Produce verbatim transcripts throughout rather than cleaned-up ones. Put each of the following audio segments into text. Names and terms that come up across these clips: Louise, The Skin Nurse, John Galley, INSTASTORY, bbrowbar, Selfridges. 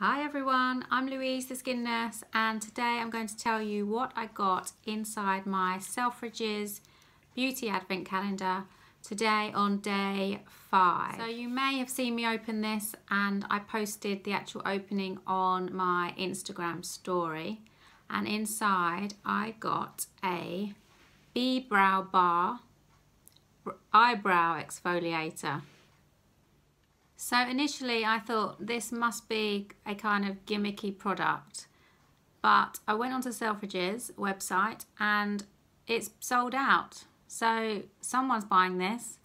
Hi everyone, I'm Louise, the Skin Nurse, and today I'm going to tell you what I got inside my Selfridges Beauty Advent Calendar today on day five. So you may have seen me open this and I posted the actual opening on my Instagram story, and inside I got a bbrowbar eyebrow exfoliator. So initially I thought this must be a kind of gimmicky product, but I went onto Selfridges website and it's sold out. So someone's buying this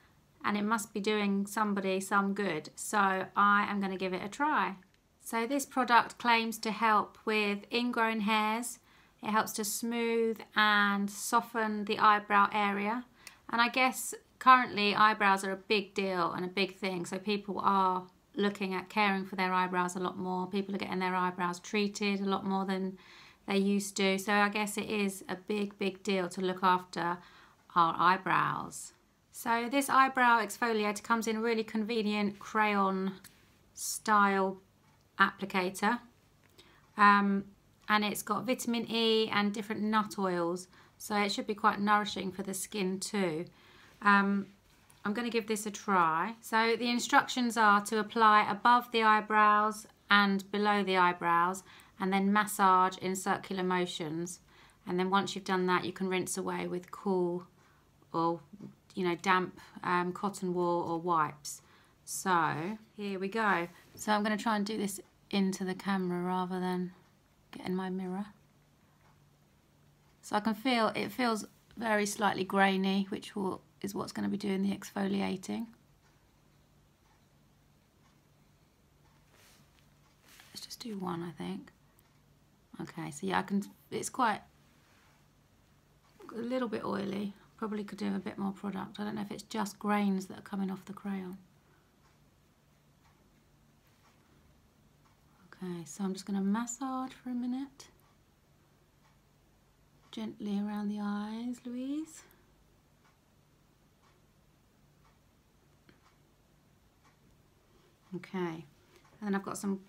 and it must be doing somebody some good. So I am going to give it a try. So this product claims to help with ingrown hairs. It helps to smooth and soften the eyebrow area, and I guess currently, eyebrows are a big deal and a big thing, so people are looking at caring for their eyebrows a lot more. People are getting their eyebrows treated a lot more than they used to, so I guess it is a big, big deal to look after our eyebrows. So this eyebrow exfoliator comes in a really convenient crayon style applicator, um, and it's got vitamin E and different nut oils, so it should be quite nourishing for the skin too. Um, I'm going to give this a try. So the instructions are to apply above the eyebrows and below the eyebrows, and then massage in circular motions, and then once you've done that you can rinse away with cool or you know damp um, cotton wool or wipes. So here we go. So I'm going to try and do this into the camera rather than get in my mirror. So I can feel it feels very slightly grainy, which will is what's going to be doing the exfoliating. Let's just do one, I think. Okay, so yeah, I can, it's quite a little bit oily. Probably could do a bit more product. I don't know if it's just grains that are coming off the crayon. Okay, so I'm just going to massage for a minute. Gently around the eyes, Louise. Okay, and then I've got some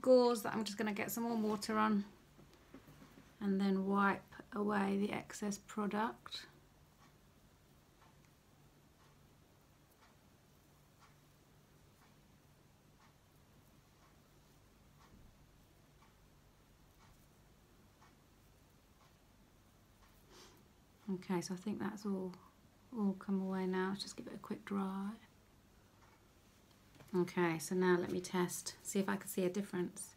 gauze that I'm just going to get some more water on and then wipe away the excess product. Okay, so I think that's all, all come away now. Let's just give it a quick dry. Okay, so now let me test, see if I can see a difference.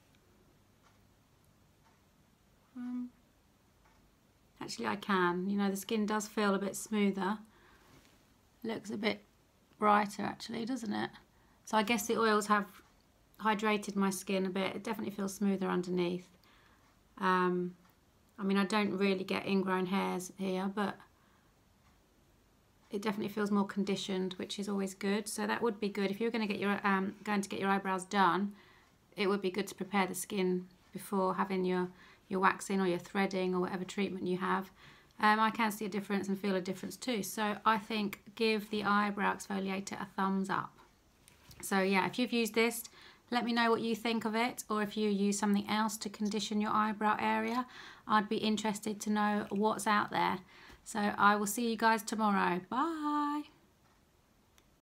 Um, actually I can, you know, the skin does feel a bit smoother. Looks a bit brighter actually, doesn't it? So I guess the oils have hydrated my skin a bit. It definitely feels smoother underneath. Um, I mean, I don't really get ingrown hairs here, but it definitely feels more conditioned, which is always good. So that would be good if you're going to get your um, going to get your eyebrows done. It would be good to prepare the skin before having your your waxing or your threading or whatever treatment you have. Um, I can see a difference and feel a difference too. So I think give the eyebrow exfoliator a thumbs up. So yeah, if you've used this, let me know what you think of it, or if you use something else to condition your eyebrow area. I'd be interested to know what's out there. So I will see you guys tomorrow. Bye.